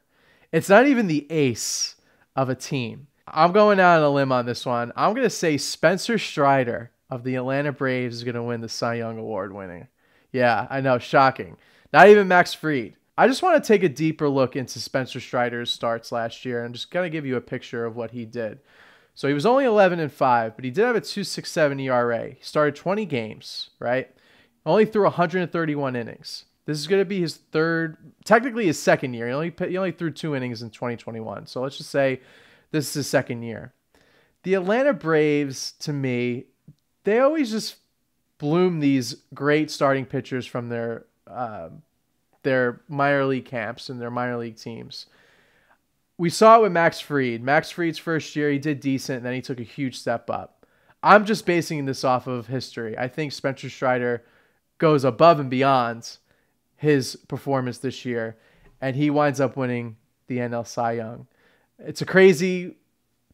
It's not even the ace of a team. I'm going out on a limb on this one. I'm going to say Spencer Strider of the Atlanta Braves is going to win the Cy Young Award winning. Yeah, I know, shocking. Not even Max Fried. I just want to take a deeper look into Spencer Strider's starts last year, and I'm just going to give you a picture of what he did. So he was only eleven and five, but he did have a two sixty-seven E R A. He started twenty games, right? Only threw one hundred thirty-one innings. This is going to be his third, technically his second year. He only, he only threw two innings in twenty twenty-one. So let's just say this is his second year. The Atlanta Braves, to me, they always just bloom these great starting pitchers from their, uh, their minor league camps and their minor league teams. We saw it with Max Fried. Max Fried's first year, he did decent, and then he took a huge step up. I'm just basing this off of history. I think Spencer Strider goes above and beyond his performance this year, and he winds up winning the N L Cy Young. It's a crazy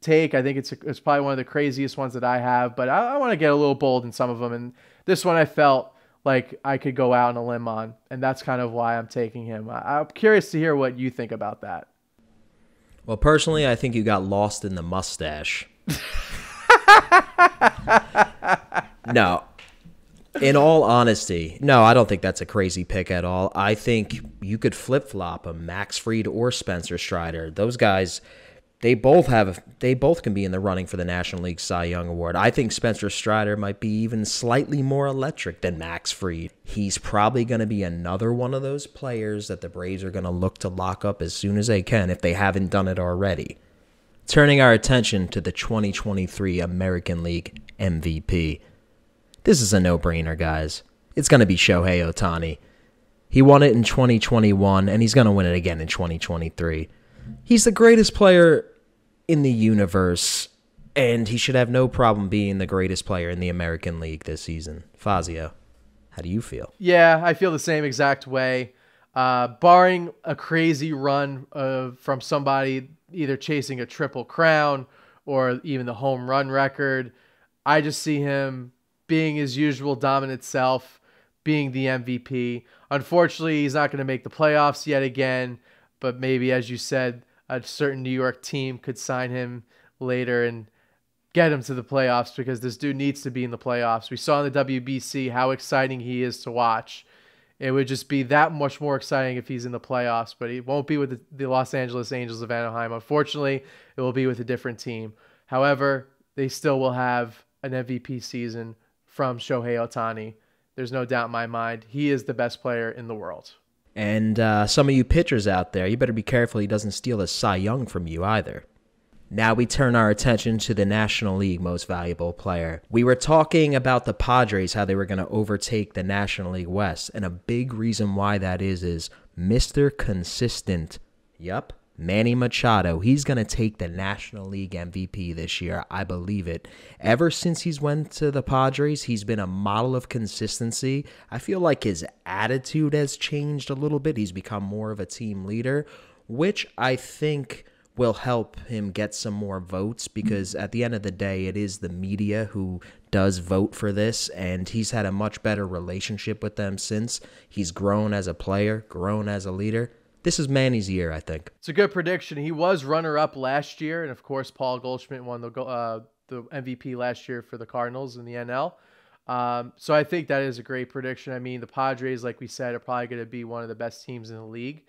take. I think it's, a, it's probably one of the craziest ones that I have, but I, I want to get a little bold in some of them, and this one I felt like I could go out on a limb on, and that's kind of why I'm taking him. I, I'm curious to hear what you think about that. Well, personally, I think you got lost in the mustache. No. In all honesty, no, I don't think that's a crazy pick at all. I think you could flip-flop a Max Fried or Spencer Strider. Those guys, they both have, they both can be in the running for the National League Cy Young Award. I think Spencer Strider might be even slightly more electric than Max Fried. He's probably going to be another one of those players that the Braves are going to look to lock up as soon as they can if they haven't done it already. Turning our attention to the twenty twenty-three American League M V P. This is a no-brainer, guys. It's going to be Shohei Ohtani. He won it in twenty twenty-one, and he's going to win it again in twenty twenty-three. He's the greatest player in the universe, and he should have no problem being the greatest player in the American League this season. Fazio, how do you feel? Yeah, I feel the same exact way. Uh, barring a crazy run uh, from somebody either chasing a triple crown or even the home run record, I just see him being his usual dominant self, being the M V P. Unfortunately, he's not going to make the playoffs yet again, but maybe, as you said, a certain New York team could sign him later and get him to the playoffs, because this dude needs to be in the playoffs. We saw in the W B C how exciting he is to watch. It would just be that much more exciting if he's in the playoffs, but he won't be with the, the Los Angeles Angels of Anaheim. Unfortunately, it will be with a different team. However, they still will have an M V P season from Shohei Ohtani. There's no doubt in my mind. He is the best player in the world. And uh, some of you pitchers out there, you better be careful he doesn't steal a Cy Young from you either. Now we turn our attention to the National League Most Valuable Player. We were talking about the Padres, how they were going to overtake the National League West. And a big reason why that is, is Mister Consistent. Yep. Manny Machado, he's going to take the National League M V P this year. I believe it. Ever since he's went to the Padres, he's been a model of consistency. I feel like his attitude has changed a little bit. He's become more of a team leader, which I think will help him get some more votes, because at the end of the day, it is the media who does vote for this, and he's had a much better relationship with them since. He's grown as a player, grown as a leader. This is Manny's year, I think. It's a good prediction. He was runner-up last year, and of course, Paul Goldschmidt won the uh, the M V P last year for the Cardinals in the N L. Um, so I think that is a great prediction. I mean, the Padres, like we said, are probably going to be one of the best teams in the league,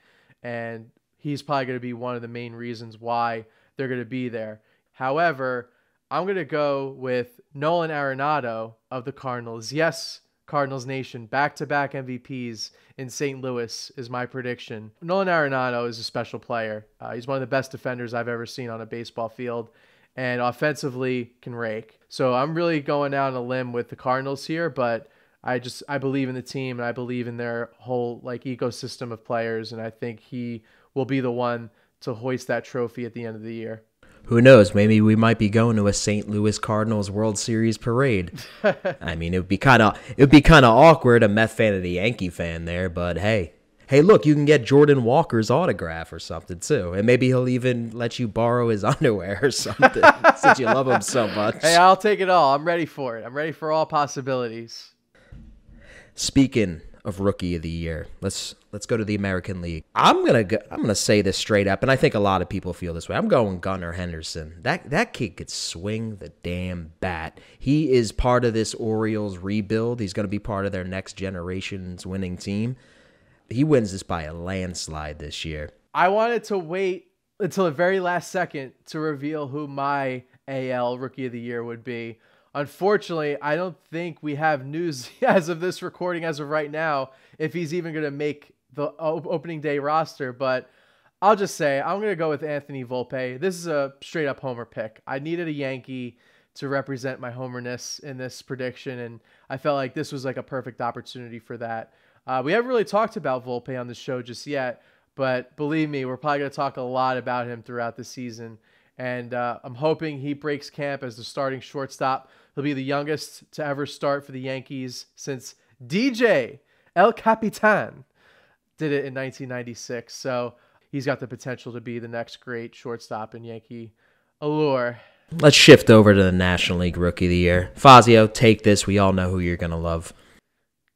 and he's probably going to be one of the main reasons why they're going to be there. However, I'm going to go with Nolan Arenado of the Cardinals. Yes, Cardinals Nation, back-to-back M V Ps in Saint Louis is my prediction. Nolan Arenado is a special player. Uh, he's one of the best defenders I've ever seen on a baseball field, and offensively can rake. So I'm really going out on a limb with the Cardinals here, but I just I believe in the team, and I believe in their whole like ecosystem of players, and I think he will be the one to hoist that trophy at the end of the year. Who knows? Maybe we might be going to a Saint Louis Cardinals World Series parade. I mean, it would be kind of it would be kind of awkward, a Met fan and a Yankee fan there, but hey, hey, look, you can get Jordan Walker's autograph or something too, and maybe he'll even let you borrow his underwear or something since you love him so much. Hey, I'll take it all. I'm ready for it. I'm ready for all possibilities. Speaking of Rookie of the Year, let's let's go to the American League. I'm gonna go, I'm gonna say this straight up, and I think a lot of people feel this way. I'm going Gunnar Henderson. That that kid could swing the damn bat. He is part of this Orioles rebuild. He's gonna be part of their next generation's winning team. He wins this by a landslide this year. I wanted to wait until the very last second to reveal who my A L Rookie of the Year would be. Unfortunately, I don't think we have news as of this recording, as of right now, if he's even going to make the opening day roster. But I'll just say I'm going to go with Anthony Volpe. This is a straight-up homer pick. I needed a Yankee to represent my homerness in this prediction, and I felt like this was like a perfect opportunity for that. Uh, we haven't really talked about Volpe on the show just yet, but believe me, we're probably going to talk a lot about him throughout the season. And uh, I'm hoping he breaks camp as the starting shortstop. He'll be the youngest to ever start for the Yankees since D J El Capitan did it in nineteen ninety-six. So he's got the potential to be the next great shortstop in Yankee allure. Let's shift over to the National League Rookie of the Year. Fazio, take this. We all know who you're going to love.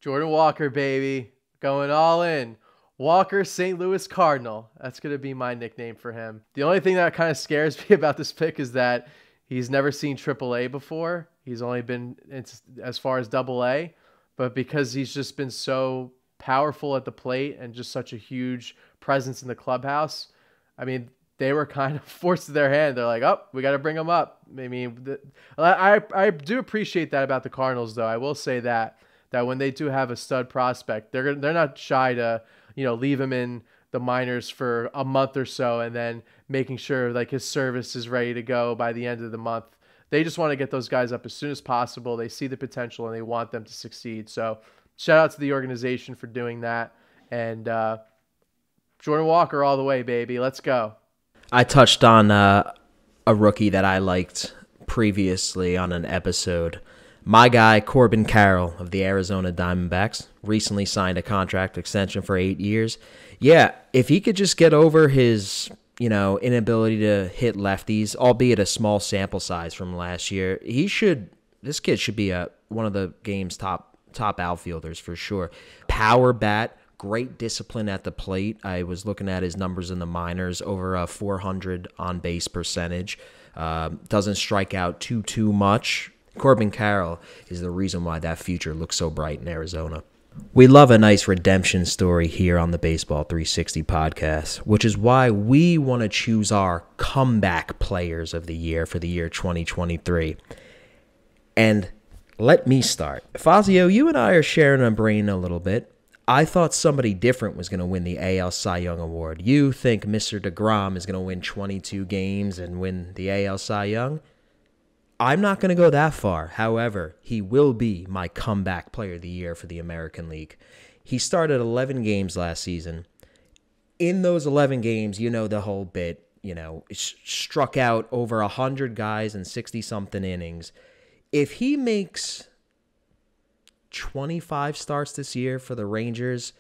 Jordan Walker, baby. Going all in. Walker Saint Louis Cardinal. That's going to be my nickname for him. The only thing that kind of scares me about this pick is that he's never seen triple A before. He's only been as far as double A. But because he's just been so powerful at the plate and just such a huge presence in the clubhouse, I mean, they were kind of forced to their hand. They're like, oh, we got to bring him up. I mean, the, I, I do appreciate that about the Cardinals, though. I will say that, that when they do have a stud prospect, they're, they're not shy to... you know, leave him in the minors for a month or so and then making sure like his service is ready to go by the end of the month. They just want to get those guys up as soon as possible. They see the potential and they want them to succeed. So shout out to the organization for doing that. And uh, Jordan Walker all the way, baby. Let's go. I touched on uh, a rookie that I liked previously on an episode. My guy, Corbin Carroll of the Arizona Diamondbacks, recently signed a contract extension for eight years. Yeah, if he could just get over his, you know, inability to hit lefties, albeit a small sample size from last year, he should, this kid should be a, one of the game's top, top outfielders for sure. Power bat, great discipline at the plate. I was looking at his numbers in the minors, over a four hundred on-base percentage. Uh, doesn't strike out too, too much. Corbin Carroll is the reason why that future looks so bright in Arizona. We love a nice redemption story here on the Baseball three sixty podcast, which is why we want to choose our comeback players of the year for the year twenty twenty-three. And let me start. Fazio, you and I are sharing a brain a little bit. I thought somebody different was going to win the A L Cy Young Award. You think Mister DeGrom is going to win twenty-two games and win the A L Cy Young? I'm not going to go that far. However, he will be my comeback player of the year for the American League. He started eleven games last season. In those eleven games, you know the whole bit, you know, struck out over one hundred guys in sixty-something innings. If he makes twenty-five starts this year for the Rangers,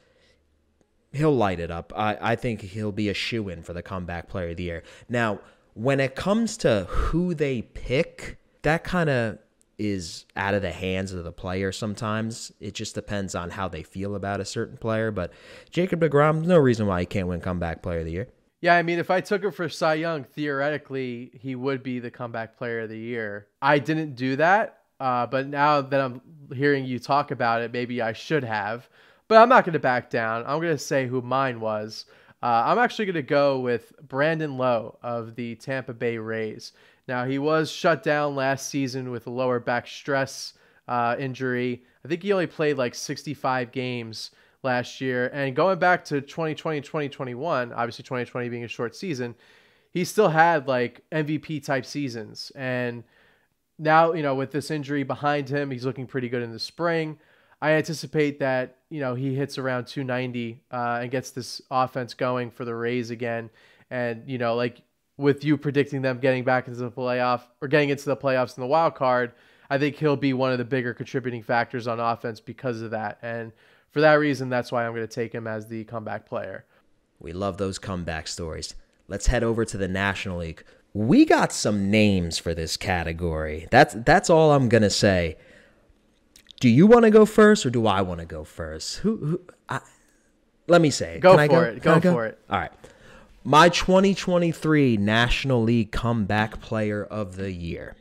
he'll light it up. I, I think he'll be a shoo-in for the comeback player of the year. Now, when it comes to who they pick, that kind of is out of the hands of the player sometimes. It just depends on how they feel about a certain player. But Jacob deGrom, no reason why he can't win comeback player of the year. Yeah, I mean, if I took it for Cy Young, theoretically, he would be the comeback player of the year. I didn't do that, uh, but now that I'm hearing you talk about it, maybe I should have. But I'm not going to back down. I'm going to say who mine was. Uh, I'm actually going to go with Brandon Lowe of the Tampa Bay Rays. Now, he was shut down last season with a lower back stress uh, injury. I think he only played like sixty-five games last year. And going back to twenty twenty and twenty twenty-one, obviously twenty twenty being a short season, he still had like M V P type seasons. And now, you know, with this injury behind him, he's looking pretty good in the spring. I anticipate that, you know, he hits around two ninety uh, and gets this offense going for the Rays again. And, you know, like, with you predicting them getting back into the playoff or getting into the playoffs in the wild card, I think he'll be one of the bigger contributing factors on offense because of that. And for that reason, that's why I'm going to take him as the comeback player. We love those comeback stories. Let's head over to the National League. We got some names for this category. That's, that's all I'm going to say. Do you want to go first or do I want to go first? Who? who I, let me say it. Go Can for I go? it. Go, go for it. All right. My twenty twenty-three National League Comeback Player of the Year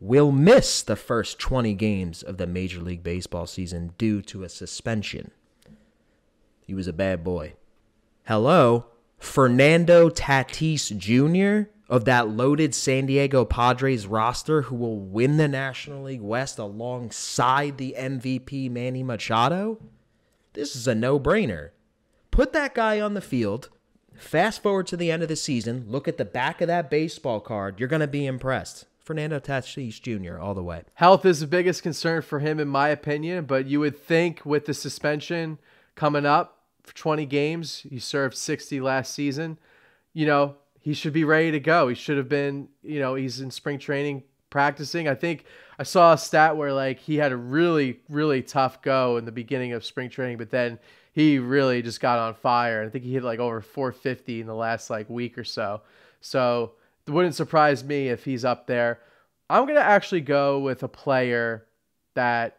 will miss the first twenty games of the Major League Baseball season due to a suspension. He was a bad boy. Hello, Fernando Tatis Junior of that loaded San Diego Padres roster who will win the National League West alongside the M V P Manny Machado? This is a no-brainer. Put that guy on the field. Fast forward to the end of the season, look at the back of that baseball card, you're going to be impressed. Fernando Tatis Junior all the way. Health is the biggest concern for him, in my opinion, but you would think with the suspension coming up for twenty games, he served sixty last season, you know, he should be ready to go. He should have been, you know, he's in spring training practicing. I think I saw a stat where like he had a really, really tough go in the beginning of spring training, but then he really just got on fire. I think he hit like over four fifty in the last like week or so. So it wouldn't surprise me if he's up there. I'm going to actually go with a player that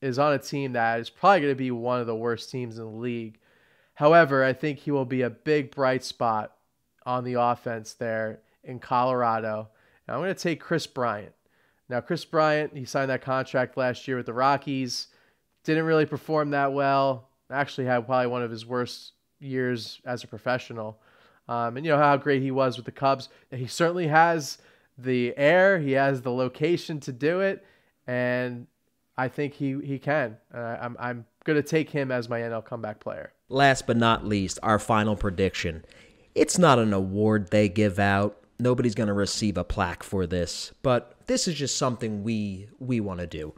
is on a team that is probably going to be one of the worst teams in the league. However, I think he will be a big bright spot on the offense there in Colorado. Now, I'm going to take Chris Bryant. Now, Chris Bryant, he signed that contract last year with the Rockies. Didn't really perform that well. Actually had probably one of his worst years as a professional. Um, and you know how great he was with the Cubs. He certainly has the air. He has the location to do it. And I think he, he can. Uh, I'm, I'm going to take him as my N L comeback player. Last but not least, our final prediction. It's not an award they give out. Nobody's going to receive a plaque for this, but this is just something we we want to do.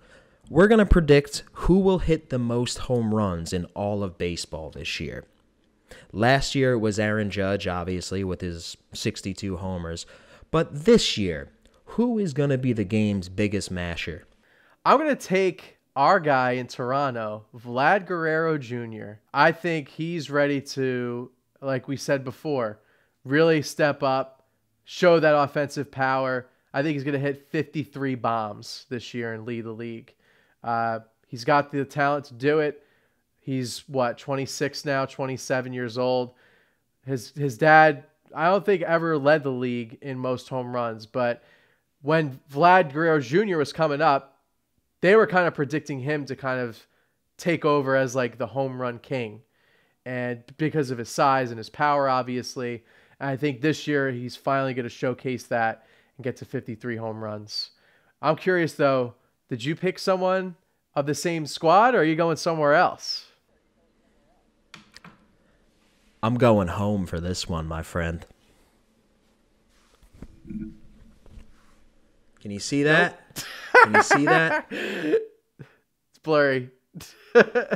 We're going to predict who will hit the most home runs in all of baseball this year. Last year it was Aaron Judge, obviously, with his sixty-two homers. But this year, who is going to be the game's biggest masher? I'm going to take our guy in Toronto, Vlad Guerrero Junior I think he's ready to, like we said before, really step up. Show that offensive power. I think he's going to hit fifty-three bombs this year and lead the league. Uh, he's got the talent to do it. He's, what, twenty-six now, twenty-seven years old. His his dad, I don't think, ever led the league in most home runs. But when Vlad Guerrero Junior was coming up, they were kind of predicting him to kind of take over as, like, the home run king. And because of his size and his power, obviously, I think this year he's finally going to showcase that and get to fifty-three home runs. I'm curious, though, did you pick someone of the same squad, or are you going somewhere else? I'm going home for this one, my friend. Can you see that? Can you see that? It's blurry.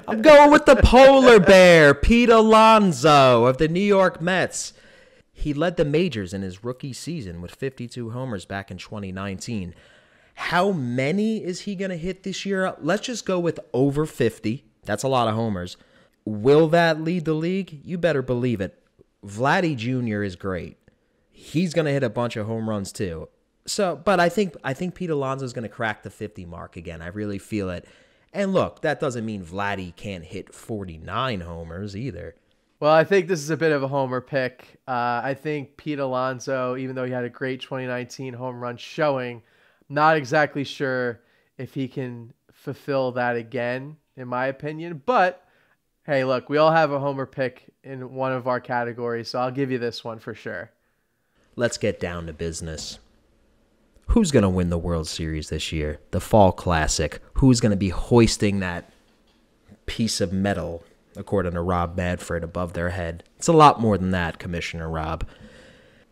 I'm going with the polar bear, Pete Alonso of the New York Mets. He led the majors in his rookie season with fifty-two homers back in twenty nineteen. How many is he going to hit this year? Let's just go with over fifty. That's a lot of homers. Will that lead the league? You better believe it. Vladdy Junior is great. He's going to hit a bunch of home runs too. So, but I think I think Pete Alonso is going to crack the fifty mark again. I really feel it. And look, that doesn't mean Vladdy can't hit forty-nine homers either. Well, I think this is a bit of a homer pick. Uh, I think Pete Alonso, even though he had a great twenty nineteen home run showing, not exactly sure if he can fulfill that again, in my opinion. But, hey, look, we all have a homer pick in one of our categories, so I'll give you this one for sure. Let's get down to business. Who's going to win the World Series this year? The Fall Classic. Who's going to be hoisting that piece of metal, according to Rob Manfred, above their head? It's a lot more than that, Commissioner Rob.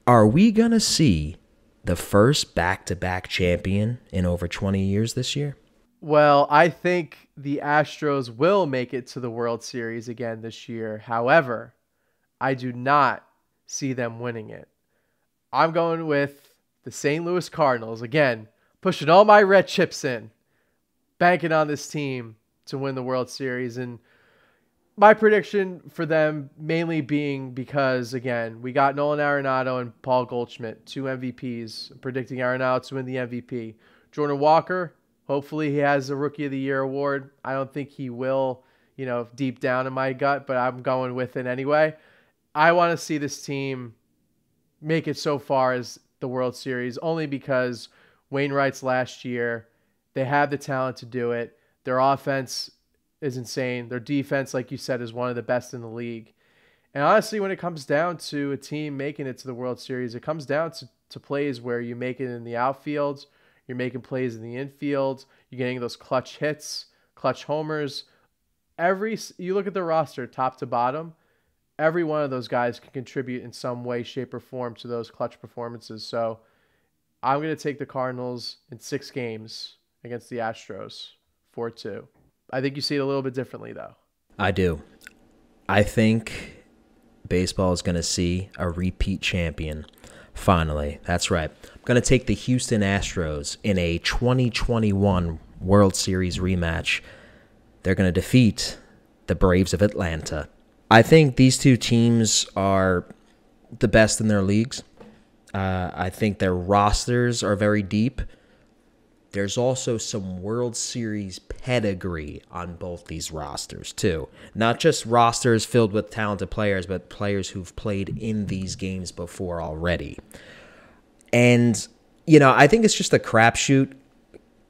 Are we going to see the first back-to-back champion in over twenty years this year? Well, I think the Astros will make it to the World Series again this year. However, I do not see them winning it. I'm going with the Saint Louis Cardinals. Again, pushing all my red chips in, banking on this team to win the World Series. And my prediction for them mainly being because, again, we got Nolan Arenado and Paul Goldschmidt, two M V Ps. I'm predicting Arenado to win the M V P. Jordan Walker, hopefully he has a Rookie of the Year award. I don't think he will, you know, deep down in my gut, but I'm going with it anyway. I want to see this team make it so far as the World Series only because Wainwright's last year. They have the talent to do it. Their offense is insane. Their defense, like you said, is one of the best in the league. And honestly, when it comes down to a team making it to the World Series, it comes down to, to plays where you make it in the outfield, you're making plays in the infield, you're getting those clutch hits, clutch homers. Every you look at the roster top to bottom, every one of those guys can contribute in some way, shape, or form to those clutch performances. So I'm going to take the Cardinals in six games against the Astros, four two. I think you see it a little bit differently, though. I do. I think baseball is going to see a repeat champion, finally. That's right. I'm going to take the Houston Astros in a twenty twenty-one World Series rematch. They're going to defeat the Braves of Atlanta. I think these two teams are the best in their leagues. Uh, I think their rosters are very deep. There's also some World Series pedigree on both these rosters, too. Not just rosters filled with talented players, but players who've played in these games before already. And, you know, I think it's just a crapshoot.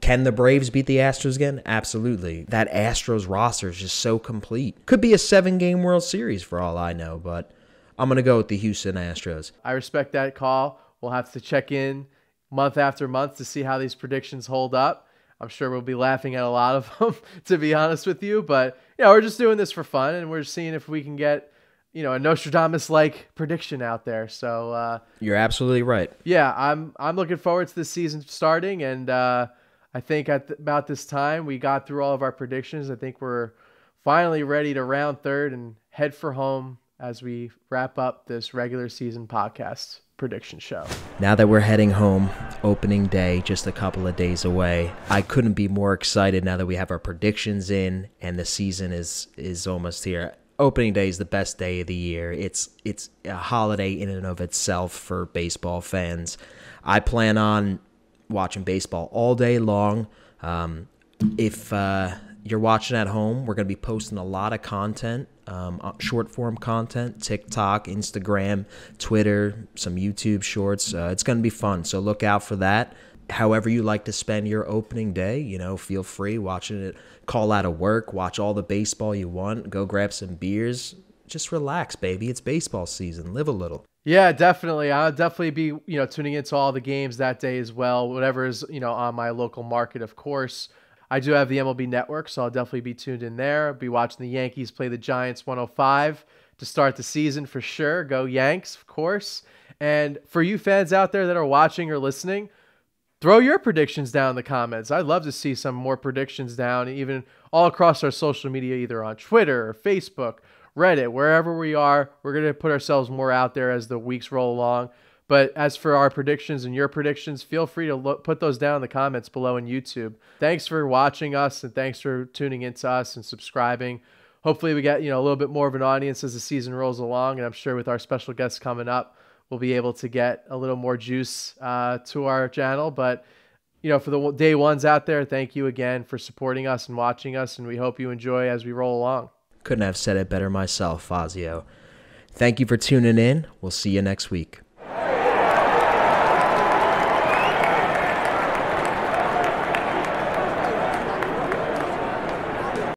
Can the Braves beat the Astros again? Absolutely. That Astros roster is just so complete. Could be a seven-game World Series for all I know, but I'm going to go with the Houston Astros. I respect that call. We'll have to check in month after month to see how these predictions hold up. I'm sure we'll be laughing at a lot of them, to be honest with you. But, you know, we're just doing this for fun, and we're seeing if we can get, you know, a Nostradamus-like prediction out there. So uh, you're absolutely right. Yeah, I'm I'm looking forward to this season starting, and uh, I think at th about this time we got through all of our predictions. I think we're finally ready to round third and head for home as we wrap up this regular season podcast prediction show. Now that we're heading home, opening day just a couple of days away, I couldn't be more excited now that we have our predictions in and the season is is almost here. Opening day is the best day of the year. It's it's a holiday in and of itself for baseball fans. I plan on watching baseball all day long. Um, if uh, you're watching at home, we're going to be posting a lot of content. Um, short form content, TikTok, Instagram, Twitter, some YouTube shorts. Uh, it's going to be fun. So look out for that. However you like to spend your opening day, you know, feel free watching it. Call out of work, watch all the baseball you want, go grab some beers. Just relax, baby. It's baseball season. Live a little. Yeah, definitely. I'll definitely be, you know, tuning into all the games that day as well. Whatever is, you know, on my local market, of course. I do have the M L B Network, so I'll definitely be tuned in there. I'll be watching the Yankees play the Giants one oh five to start the season for sure. Go Yanks, of course. And for you fans out there that are watching or listening, throw your predictions down in the comments. I'd love to see some more predictions down, even all across our social media, either on Twitter or Facebook, Reddit, wherever we are. We're going to put ourselves more out there as the weeks roll along. But as for our predictions and your predictions, feel free to look, put those down in the comments below on YouTube. Thanks for watching us, and thanks for tuning into us and subscribing. Hopefully we get, you know, a little bit more of an audience as the season rolls along, and I'm sure with our special guests coming up, we'll be able to get a little more juice uh, to our channel. But, you know, for the day ones out there, thank you again for supporting us and watching us, and we hope you enjoy as we roll along. Couldn't have said it better myself, Fazio. Thank you for tuning in. We'll see you next week.